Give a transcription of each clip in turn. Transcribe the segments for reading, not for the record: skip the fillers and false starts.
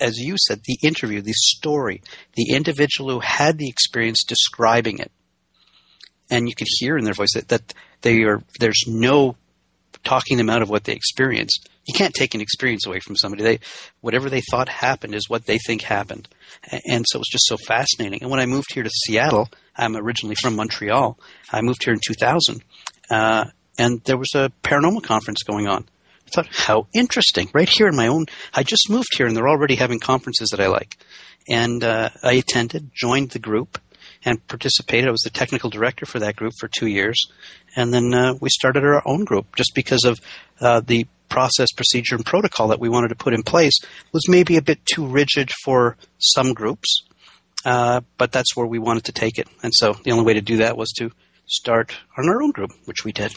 as you said, the interview, the story, the individual who had the experience describing it. And you could hear in their voice that they are, there's no talking them out of what they experienced. You can't take an experience away from somebody. Whatever they thought happened is what they think happened. And so it was just so fascinating. And when I moved here to Seattle, I'm originally from Montreal. I moved here in 2000, and there was a paranormal conference going on. I thought, how interesting. Right here in my own – I just moved here, and they're already having conferences that I like. And I attended, joined the group, and participated. I was the technical director for that group for 2 years. And then we started our own group just because of the process, procedure, and protocol that we wanted to put in place was maybe a bit too rigid for some groups, but that's where we wanted to take it. And so the only way to do that was to start on our own group, which we did.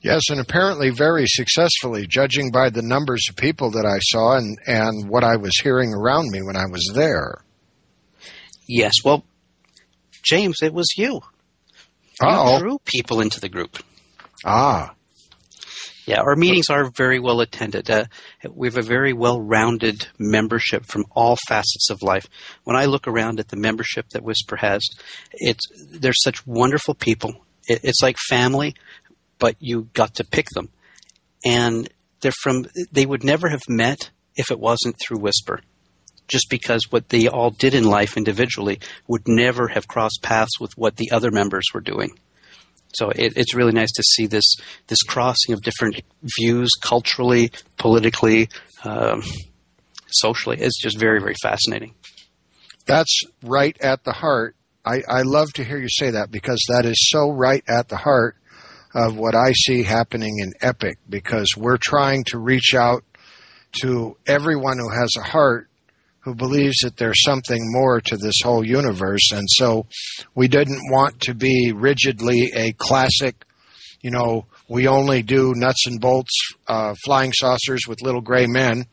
Yes, and apparently very successfully, judging by the numbers of people that I saw and what I was hearing around me when I was there. Yes. Well, James, it was you. You drew people into the group. Ah. Yeah, our meetings are very well attended. We have a very well-rounded membership from all facets of life. When I look around at the membership that Whisper has, they're such wonderful people. It's like family, but you got to pick them. And they would never have met if it wasn't through Whisper, just because what they all did in life individually would never have crossed paths with what the other members were doing. So it's really nice to see this crossing of different views culturally, politically, socially. It's just very, very fascinating. That's right at the heart. I love to hear you say that, because that is so right at the heart of what I see happening in EPIC, because we're trying to reach out to everyone who has a heart, who believes that there's something more to this whole universe. And so we didn't want to be rigidly a classic, we only do nuts and bolts, flying saucers with little gray men.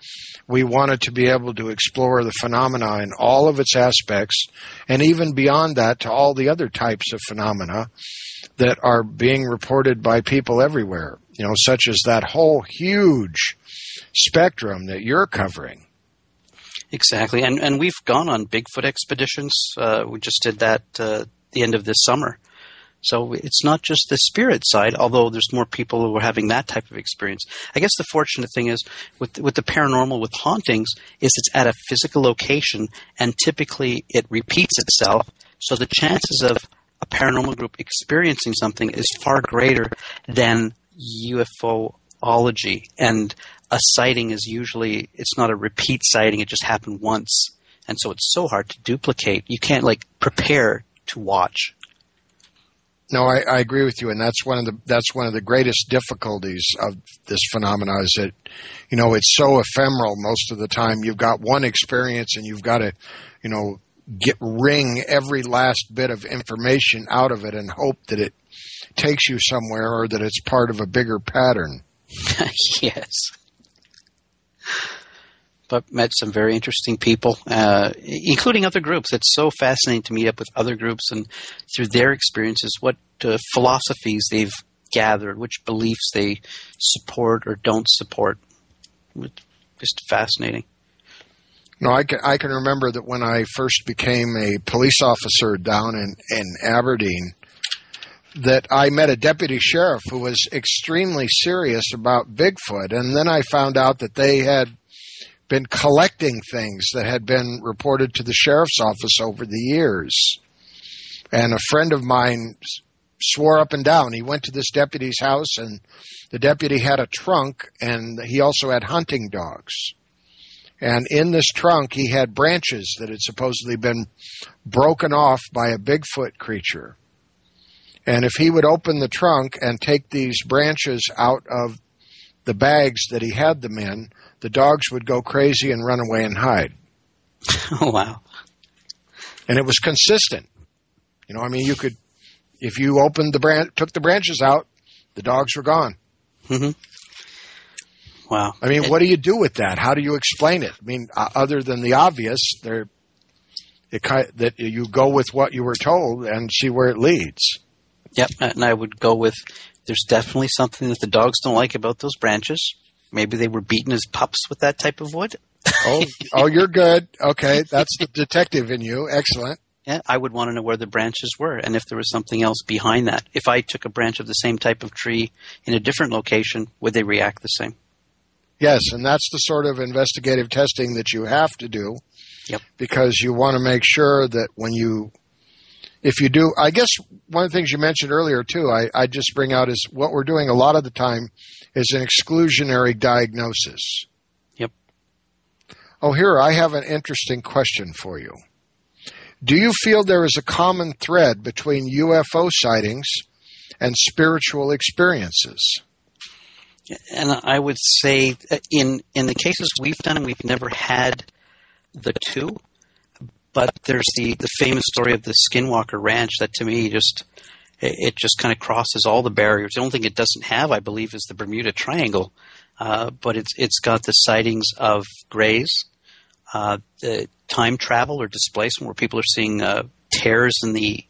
We wanted to be able to explore the phenomena in all of its aspects, and even beyond that to all the other types of phenomena that are being reported by people everywhere, such as that whole huge spectrum that you're covering. Exactly, and we've gone on Bigfoot expeditions. We just did that the end of this summer. So it's not just the spirit side, although there's more people who are having that type of experience. I guess the fortunate thing is with the paranormal, with hauntings, is it's at a physical location, and typically it repeats itself. So the chances of a paranormal group experiencing something is far greater than UFOology. And a sighting is usually – it's not a repeat sighting. It just happened once, and so it's so hard to duplicate. You can't, prepare to watch. No, I agree with you, and that's one of the greatest difficulties of this phenomena is that, it's so ephemeral most of the time. You've got one experience, and you've got to, wring every last bit of information out of it and hope that it takes you somewhere or that it's part of a bigger pattern. Yes. But met some very interesting people, including other groups. It's so fascinating to meet up with other groups and through their experiences, what philosophies they've gathered, which beliefs they support or don't support. Just fascinating. No, I can remember that when I first became a police officer down in Aberdeen, that I met a deputy sheriff who was extremely serious about Bigfoot, and then I found out that they had been collecting things that had been reported to the sheriff's office over the years. And a friend of mine swore up and down. He went to this deputy's house, and the deputy had a trunk, and he also had hunting dogs. And in this trunk, he had branches that had supposedly been broken off by a Bigfoot creature. And if he would open the trunk and take these branches out of the bags that he had them in, the dogs would go crazy and run away and hide. Oh, wow. And it was consistent. You could, if you opened the branch, took the branches out, the dogs were gone. Mm-hmm. Wow. What do you do with that? How do you explain it? Other than the obvious, that you go with what you were told and see where it leads. Yep, and I would go with there's definitely something that the dogs don't like about those branches. Maybe they were beaten as pups with that type of wood. Oh, you're good. Okay, that's the detective in you. Excellent. Yeah, I would want to know where the branches were and if there was something else behind that. If I took a branch of the same type of tree in a different location, would they react the same? Yes, and that's the sort of investigative testing that you have to do. Yep. Because you want to make sure that when you – if you do – I guess one of the things you mentioned earlier too I just bring out is what we're doing a lot of the time is an exclusionary diagnosis. Yep. Oh, here, I have an interesting question for you. Do you feel there is a common thread between UFO sightings and spiritual experiences? And I would say in the cases we've done, we've never had the two, but there's the famous story of the Skinwalker Ranch that to me just it just kind of crosses all the barriers. The only thing it doesn't have, I believe, is the Bermuda Triangle, but it's got the sightings of grays, the time travel or displacement where people are seeing tears in the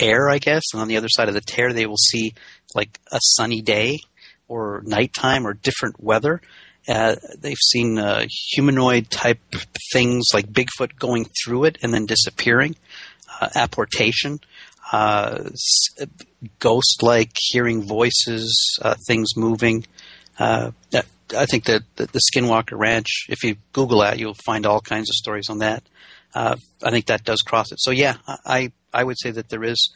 air, I guess, and on the other side of the tear they will see like a sunny day or nighttime or different weather. They've seen humanoid-type things like Bigfoot going through it and then disappearing, apportation, ghost-like, hearing voices, things moving. I think that the Skinwalker Ranch, if you Google that, you'll find all kinds of stories on that. I think that does cross it. So, yeah, I would say that there is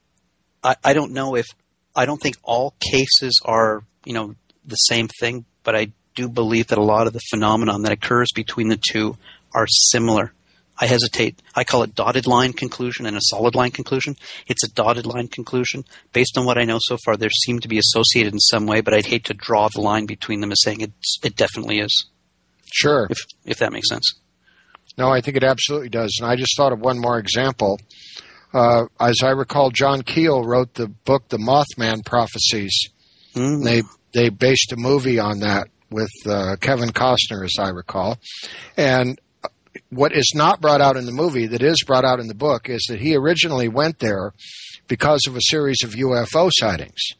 – I don't know if – I don't think all cases are, you know, the same thing, but I do believe that a lot of the phenomenon that occurs between the two are similar. I hesitate. I call it dotted line conclusion and a solid line conclusion. It's a dotted line conclusion. Based on what I know so far, they seem to be associated in some way, but I'd hate to draw the line between them as saying it definitely is. Sure. If that makes sense. No, I think it absolutely does. And I just thought of one more example. As I recall, John Keel wrote the book, The Mothman Prophecies. Mm. They based a movie on that with Kevin Costner, as I recall. And what is not brought out in the movie that is brought out in the book is that he originally went there because of a series of UFO sightings.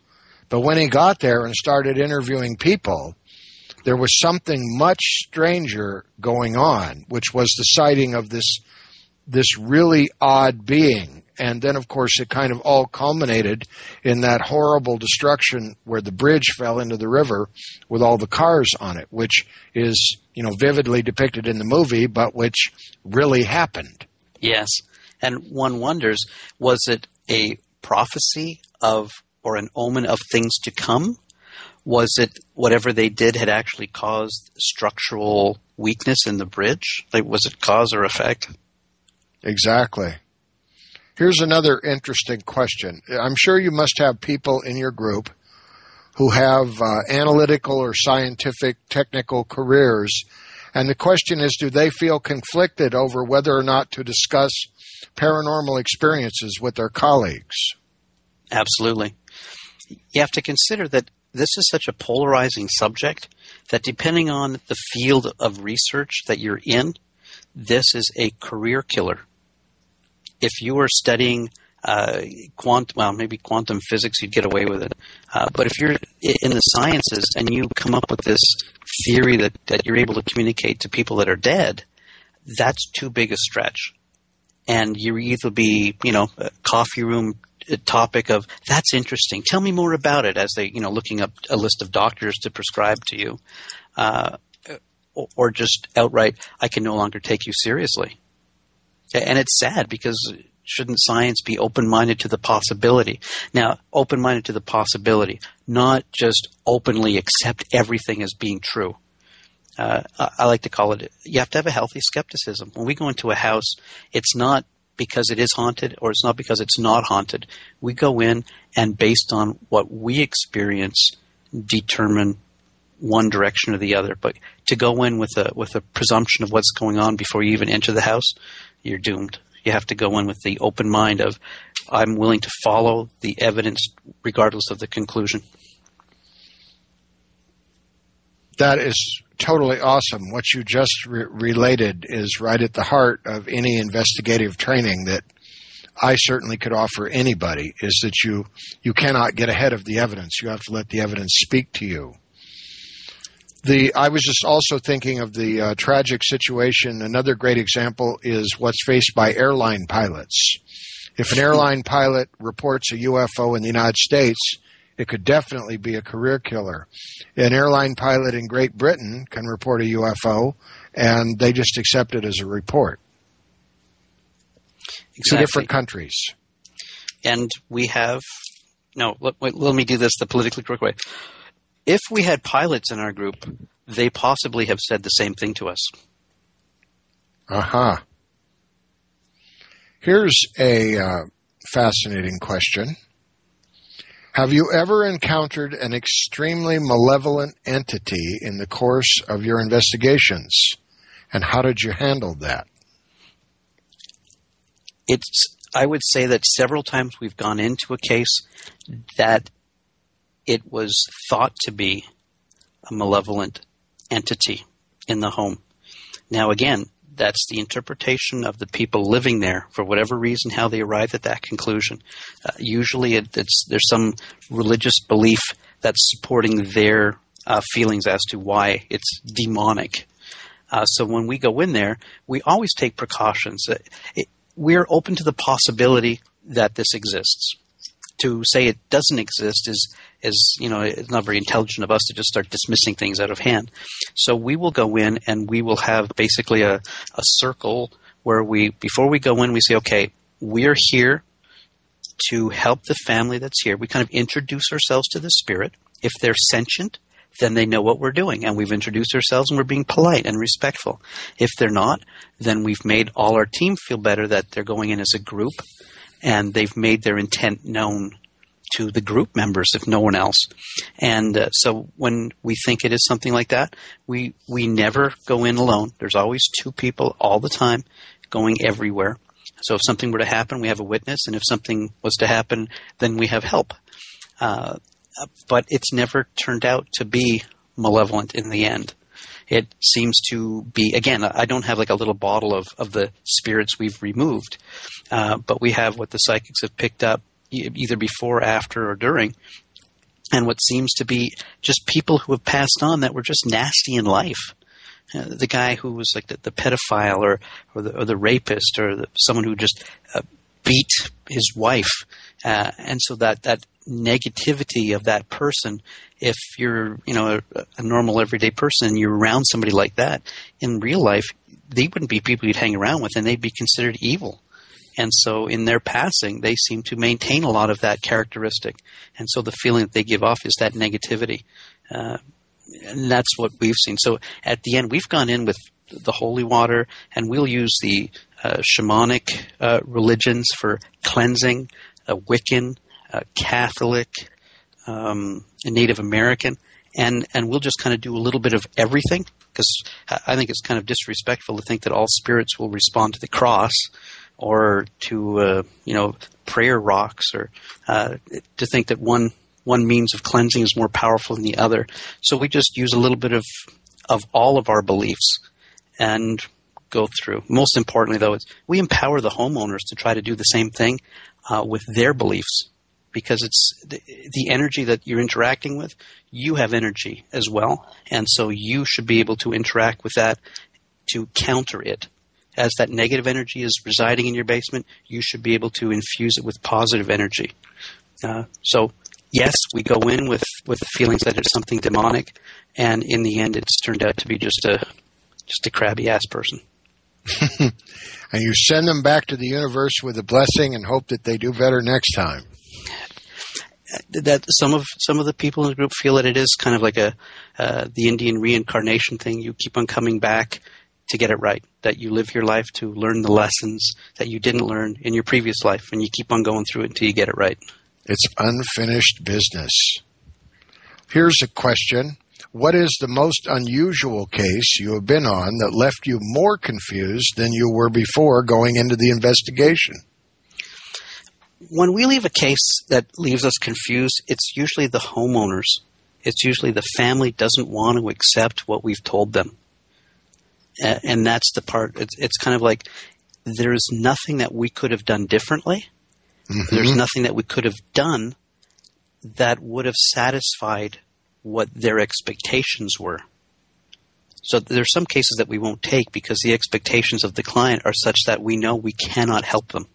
But when he got there and started interviewing people, there was something much stranger going on, which was the sighting of this really odd being. And then, of course, it kind of all culminated in that horrible destruction where the bridge fell into the river with all the cars on it, which is, you know, vividly depicted in the movie, but which really happened. Yes. And one wonders, was it a prophecy of or an omen of things to come? Was it whatever they did had actually caused structural weakness in the bridge? Like, was it cause or effect? Exactly. Here's another interesting question. I'm sure you must have people in your group who have analytical or scientific technical careers, and the question is, do they feel conflicted over whether or not to discuss paranormal experiences with their colleagues? Absolutely. You have to consider that this is such a polarizing subject that depending on the field of research that you're in, this is a career killer. If you were studying maybe quantum physics, you'd get away with it. But if you're in the sciences and you come up with this theory that you're able to communicate to people that are dead, that's too big a stretch. And you either be, you know, a coffee room topic of that's interesting. Tell me more about it as they, you know, looking up a list of doctors to prescribe to you, or just outright, I can no longer take you seriously. And it's sad because shouldn't science be open-minded to the possibility? Now, open-minded to the possibility, not just openly accept everything as being true. I like to call it – you have to have a healthy skepticism. When we go into a house, it's not because it is haunted or it's not because it's not haunted. We go in and based on what we experience determine one direction or the other. But to go in with a presumption of what's going on before you even enter the house – you're doomed. You have to go in with the open mind of I'm willing to follow the evidence regardless of the conclusion. That is totally awesome. What you just related is right at the heart of any investigative training that I certainly could offer anybody, is that you cannot get ahead of the evidence. You have to let the evidence speak to you. I was just also thinking of the tragic situation. Another great example is what's faced by airline pilots. If an airline pilot reports a UFO in the United States, it could definitely be a career killer. An airline pilot in Great Britain can report a UFO, and they just accept it as a report. Exactly. Two different countries. And we have – no, let me do this the politically correct way. If we had pilots in our group, they possibly have said the same thing to us. Aha. Uh-huh. Here's a fascinating question. Have you ever encountered an extremely malevolent entity in the course of your investigations, and how did you handle that? I would say that several times we've gone into a case that it was thought to be a malevolent entity in the home. Now, again, that's the interpretation of the people living there for whatever reason, how they arrived at that conclusion. Usually there's some religious belief that's supporting their feelings as to why it's demonic. So when we go in there, we always take precautions. We're open to the possibility that this exists. To say it doesn't exist is it's not very intelligent of us to just start dismissing things out of hand. So we will go in and we will have basically a circle where before we go in, we say, okay, we're here to help the family that's here. We kind of introduce ourselves to the spirit. If they're sentient, then they know what we're doing, and we've introduced ourselves and we're being polite and respectful. If they're not, then we've made all our team feel better that they're going in as a group, and they've made their intent known to the group members, if no one else. And so when we think it is something like that, we never go in alone. There's always two people all the time going everywhere. So if something were to happen, we have a witness, and if something was to happen, then we have help. But it's never turned out to be malevolent in the end. It seems to be, again, I don't have like a little bottle of the spirits we've removed, but we have what the psychics have picked up either before, after, or during, and what seems to be just people who have passed on that were just nasty in life. The guy who was like the pedophile or the rapist or someone who just beat his wife. And so that negativity of that person, if you're a normal everyday person and you're around somebody like that in real life, they wouldn't be people you'd hang around with, and they'd be considered evil. And so in their passing, they seem to maintain a lot of that characteristic. And so the feeling that they give off is that negativity. And that's what we've seen. So at the end, we've gone in with the holy water, and we'll use the shamanic religions for cleansing, Wiccan, Catholic, Native American, and we'll just kind of do a little bit of everything, because I think it's kind of disrespectful to think that all spirits will respond to the cross or to prayer rocks, or to think that one means of cleansing is more powerful than the other. So we just use a little bit of all of our beliefs and go through. Most importantly, though, is we empower the homeowners to try to do the same thing with their beliefs, because it's the energy that you're interacting with. You have energy as well, and so you should be able to interact with that to counter it. As that negative energy is residing in your basement, you should be able to infuse it with positive energy. So yes, we go in with feelings that it's something demonic, and in the end it's turned out to be just a crabby-ass person. And you send them back to the universe with a blessing and hope that they do better next time. That some of the people in the group feel that it is kind of like the Indian reincarnation thing. You keep on coming back to get it right, that you live your life to learn the lessons that you didn't learn in your previous life, and you keep on going through it until you get it right. It's unfinished business. Here's a question. What is the most unusual case you have been on that left you more confused than you were before going into the investigation? When we leave a case that leaves us confused, it's usually the homeowners. It's usually the family doesn't want to accept what we've told them. And that's the part. It's kind of like there's nothing that we could have done differently. Mm-hmm. There's nothing that we could have done that would have satisfied what their expectations were. So there's some cases that we won't take because the expectations of the client are such that we know we cannot help them.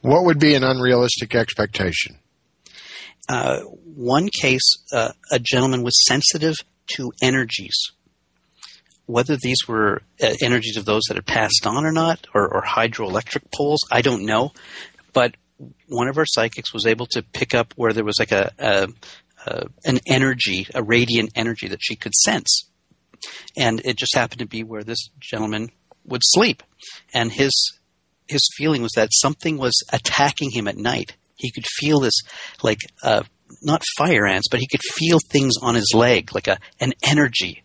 What would be an unrealistic expectation? One case, a gentleman was sensitive to energies. Whether these were energies of those that had passed on or not, or hydroelectric poles, I don't know. But one of our psychics was able to pick up where there was like an energy, a radiant energy that she could sense. And it just happened to be where this gentleman would sleep. And his feeling was that something was attacking him at night. He could feel this, like, not fire ants, but he could feel things on his leg, like an energy.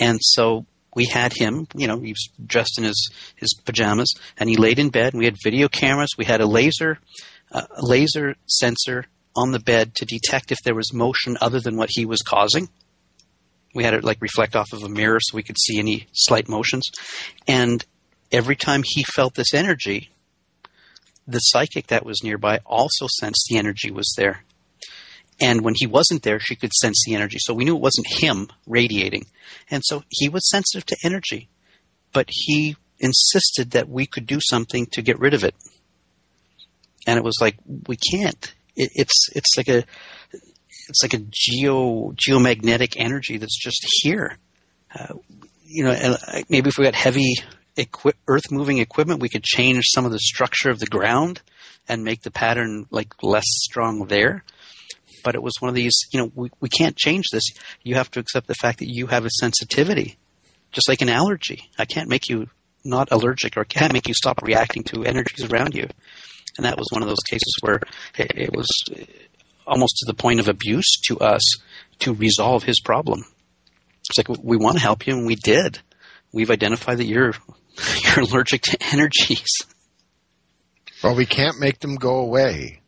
And so we had him, you know, he was dressed in his pajamas, and he laid in bed, and we had video cameras. We had a laser sensor on the bed to detect if there was motion other than what he was causing. We had it like reflect off of a mirror so we could see any slight motions. And every time he felt this energy, the psychic that was nearby also sensed the energy was there. And when he wasn't there, she could sense the energy. So we knew it wasn't him radiating. And so he was sensitive to energy, but he insisted that we could do something to get rid of it. And it was like, we can't. It's like a geomagnetic energy that's just here. Maybe if we got heavy earth-moving equipment, we could change some of the structure of the ground and make the pattern like less strong there. But it was one of these, you know, we can't change this. You have to accept the fact that you have a sensitivity, just like an allergy. I can't make you not allergic, or can't make you stop reacting to energies around you. And that was one of those cases where it was almost to the point of abuse to us to resolve his problem. It's like, we want to help you, and we did. We've identified that you're allergic to energies. Well, we can't make them go away.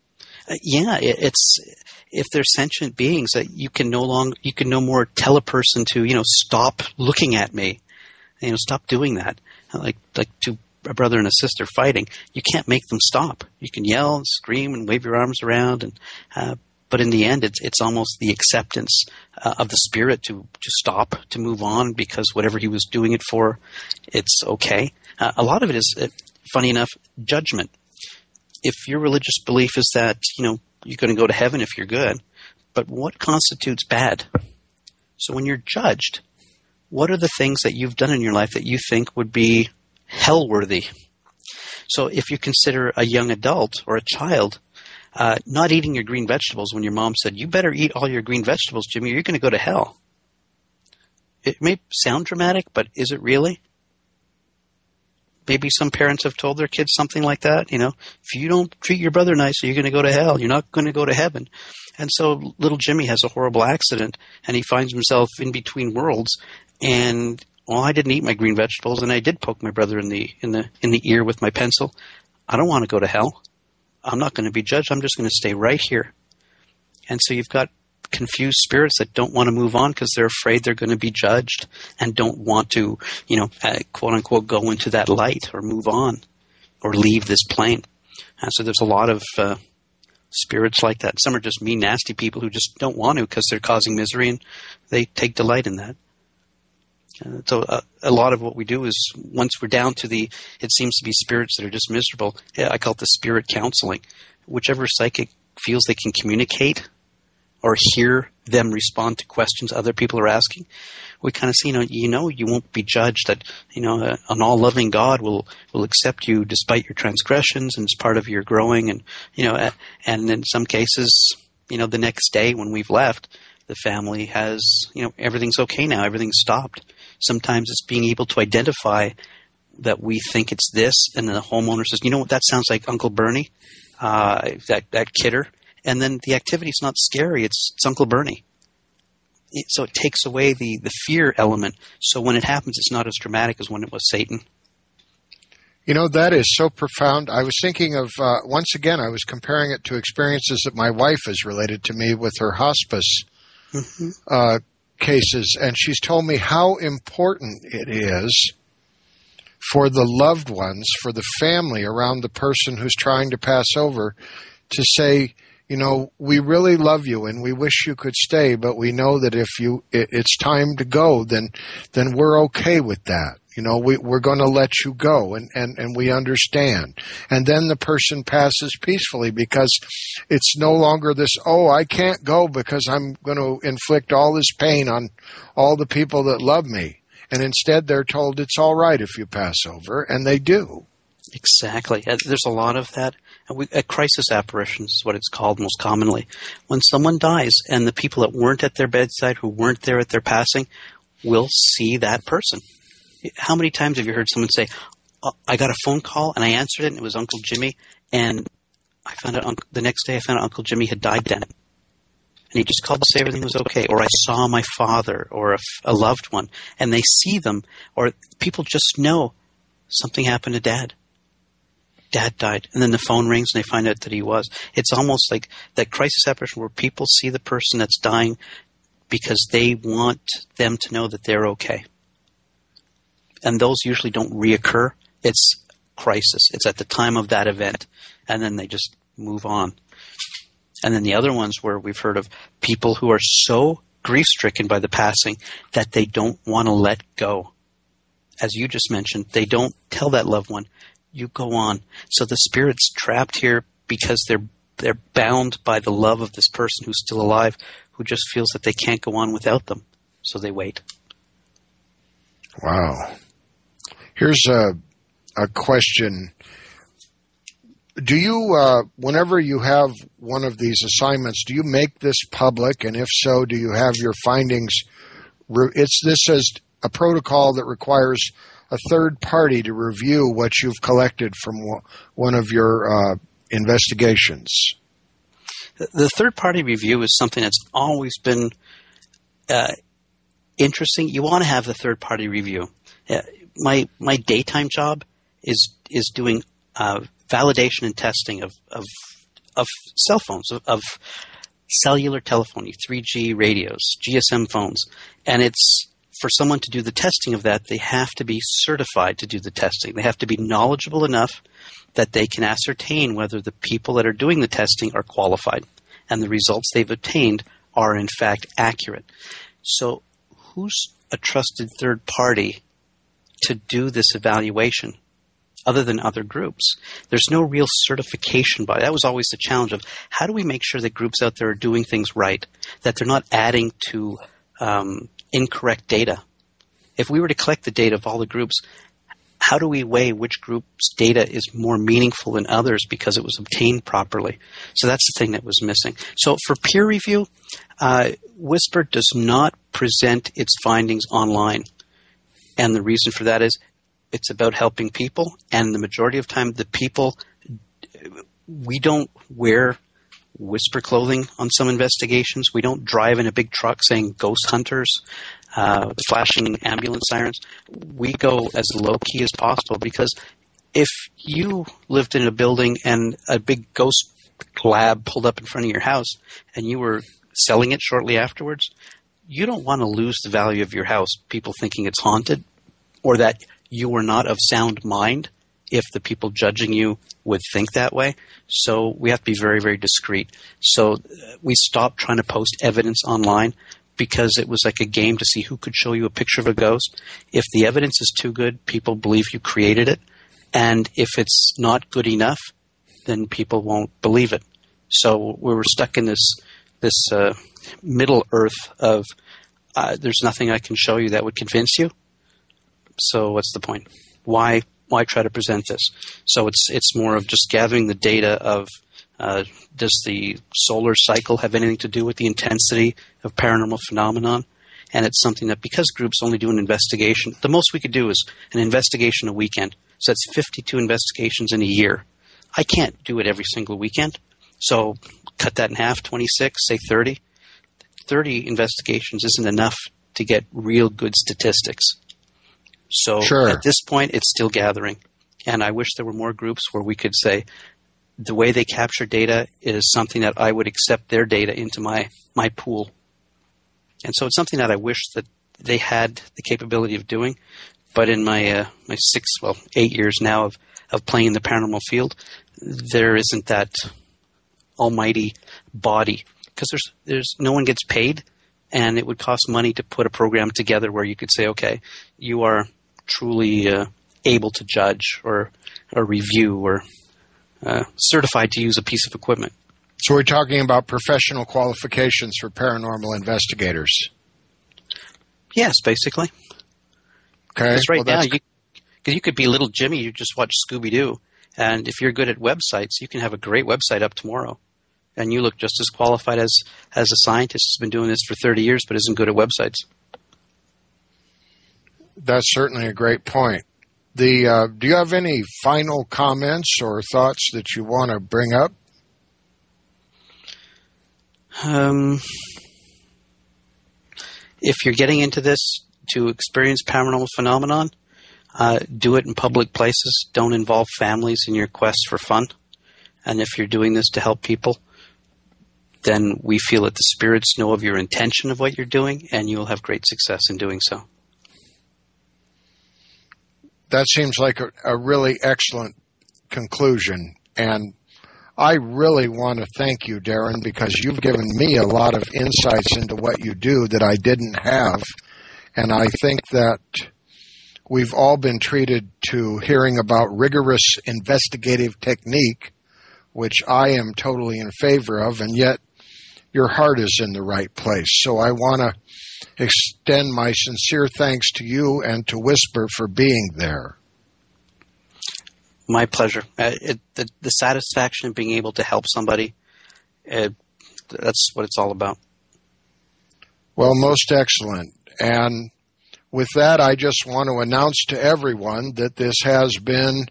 If they're sentient beings, that you can no more tell a person to, you know, stop looking at me, you know, stop doing that, like to. A brother and a sister fighting, you can't make them stop. You can yell and scream and wave your arms around, and but in the end, it's almost the acceptance of the spirit to stop, to move on, because whatever he was doing it for, it's okay. A lot of it is, funny enough, judgment. If your religious belief is that, you know, you're going to go to heaven if you're good, but what constitutes bad? So when you're judged, what are the things that you've done in your life that you think would be hell-worthy? So if you consider a young adult or a child not eating your green vegetables when your mom said, you better eat all your green vegetables, Jimmy, or you're going to go to hell. It may sound dramatic, but is it really? Maybe some parents have told their kids something like that. You know, if you don't treat your brother nice, you're going to go to hell. You're not going to go to heaven. And so little Jimmy has a horrible accident, and he finds himself in between worlds, and well, I didn't eat my green vegetables, and I did poke my brother in the ear with my pencil. I don't want to go to hell. I'm not going to be judged. I'm just going to stay right here. And so you've got confused spirits that don't want to move on because they're afraid they're going to be judged and don't want to, you know, quote unquote, go into that light or move on or leave this plane. And so there's a lot of spirits like that. Some are just mean, nasty people who just don't want to because they're causing misery, and they take delight in that. So a lot of what we do is, once we're down to it seems to be spirits that are just miserable, I call it the spirit counseling. Whichever psychic feels they can communicate or hear them respond to questions other people are asking, we kind of see, you won't be judged, that, you know, an all-loving God will accept you despite your transgressions, and it's part of your growing. And, you know, and in some cases, you know, the next day when we've left, the family has, you know, everything's okay now, everything's stopped. Sometimes it's being able to identify that we think it's this, and then the homeowner says, you know what, that sounds like Uncle Bernie, that kidder. And then the activity's not scary, it's Uncle Bernie. So it takes away the fear element. So when it happens, it's not as dramatic as when it was Satan. You know, that is so profound. I was thinking of, once again, I was comparing it to experiences that my wife has related to me with her hospice cases, and she's told me how important it is for the loved ones, for the family around the person who's trying to pass over, to say, you know, we really love you and we wish you could stay, but we know that if you it's time to go, then we're okay with that. You know, we're going to let you go, and we understand. And then the person passes peacefully because it's no longer this, oh, I can't go because I'm going to inflict all this pain on all the people that love me. And instead they're told it's all right if you pass over, and they do. Exactly. There's a lot of that. Crisis apparitions is what it's called most commonly. When someone dies and the people that weren't at their bedside, who weren't there at their passing, will see that person. How many times have you heard someone say, I got a phone call and I answered it and it was Uncle Jimmy, and I found out the next day I found out Uncle Jimmy had died then. And he just called to say everything was okay. Or I saw my father or a loved one, and they see them, or people just know something happened to Dad. Dad died. And then the phone rings and they find out that he was. It's almost like that crisis apparition where people see the person that's dying because they want them to know that they're okay. And those usually don't reoccur. It's crisis. It's at the time of that event. And then they just move on. And then the other ones where we've heard of people who are so grief-stricken by the passing that they don't want to let go. As you just mentioned, they don't tell that loved one, you go on. So the spirit's trapped here because they're bound by the love of this person who's still alive, who just feels that they can't go on without them. So they wait. Wow. Here's a question. Do you, whenever you have one of these assignments, do you make this public? And if so, do you have your findings? This is a protocol that requires a third party to review what you've collected from one of your investigations. The third party review is something that's always been interesting. You want to have the third party review. My daytime job is doing validation and testing of cell phones, of cellular telephony, 3G radios, GSM phones, and it's for someone to do the testing of that, they have to be certified to do the testing. They have to be knowledgeable enough that they can ascertain whether the people that are doing the testing are qualified and the results they've obtained are in fact accurate. So who's a trusted third party to do this evaluation other than other groups? There's no real certification by it. That was always the challenge of how do we make sure that groups out there are doing things right, that they're not adding to incorrect data. If we were to collect the data of all the groups, how do we weigh which group's data is more meaningful than others because it was obtained properly? So that's the thing that was missing. So for peer review, Whisper does not present its findings online. And the reason for that is it's about helping people. And the majority of time, the people, we don't wear Whisper clothing on some investigations. We don't drive in a big truck saying ghost hunters, flashing ambulance sirens. We go as low key as possible because if you lived in a building and a big ghost lab pulled up in front of your house and you were selling it shortly afterwards, you don't want to lose the value of your house, people thinking it's haunted or that you were not of sound mind if the people judging you would think that way. So we have to be very, very discreet. So we stopped trying to post evidence online because it was like a game to see who could show you a picture of a ghost. If the evidence is too good, people believe you created it. And if it's not good enough, then people won't believe it. So we were stuck in this middle earth of there's nothing I can show you that would convince you. So what's the point? Why try to present this? So it's more of just gathering the data of does the solar cycle have anything to do with the intensity of paranormal phenomenon? And it's something that because groups only do an investigation, the most we could do is an investigation a weekend. So that's 52 investigations in a year. I can't do it every single weekend. So cut that in half, 26, say 30. 30 investigations isn't enough to get real good statistics. So sure. At this point, it's still gathering. And I wish there were more groups where we could say the way they capture data is something that I would accept their data into my pool. And so it's something that I wish that they had the capability of doing. But in my 8 years now of playing in the paranormal field, there isn't that almighty body, because there's no one gets paid, and it would cost money to put a program together where you could say, okay, you are truly able to judge or review or certified to use a piece of equipment. So we're talking about professional qualifications for paranormal investigators. Yes, basically. Okay. Because right now, you could be little Jimmy. You just watch Scooby-Doo. And if you're good at websites, you can have a great website up tomorrow. And you look just as qualified as a scientist who's been doing this for 30 years but isn't good at websites. That's certainly a great point. Do you have any final comments or thoughts that you want to bring up? If you're getting into this to experience paranormal phenomenon, do it in public places. Don't involve families in your quest for fun. And if you're doing this to help people, then we feel that the spirits know of your intention of what you're doing, and you'll have great success in doing so. That seems like a really excellent conclusion. And I really want to thank you, Darren, because you've given me a lot of insights into what you do that I didn't have. And I think that we've all been treated to hearing about rigorous investigative technique, which I am totally in favor of, and yet your heart is in the right place. So I want to extend my sincere thanks to you and to Whisper for being there. My pleasure. The satisfaction of being able to help somebody, that's what it's all about. Well, most excellent. And with that, I just want to announce to everyone that this has been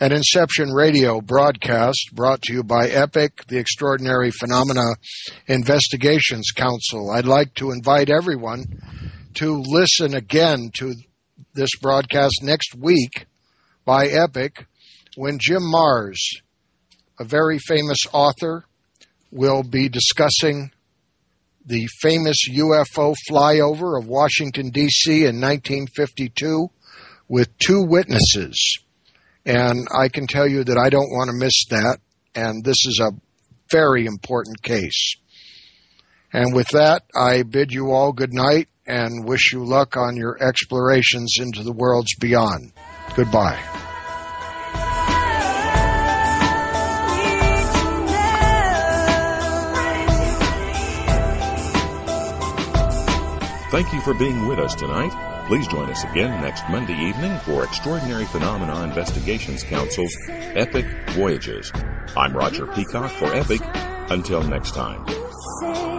an Inception Radio broadcast brought to you by EPIC, the Extraordinary Phenomena Investigations Council. I'd like to invite everyone to listen again to this broadcast next week by EPIC, when Jim Mars, a very famous author, will be discussing the famous UFO flyover of Washington, D.C. in 1952 with two witnesses. And I can tell you that I don't want to miss that, and this is a very important case. And with that, I bid you all good night and wish you luck on your explorations into the worlds beyond. Goodbye. Thank you for being with us tonight. Please join us again next Monday evening for Extraordinary Phenomena Investigations Council's EPIC Voyages. I'm Roger Peacock for EPIC. Until next time.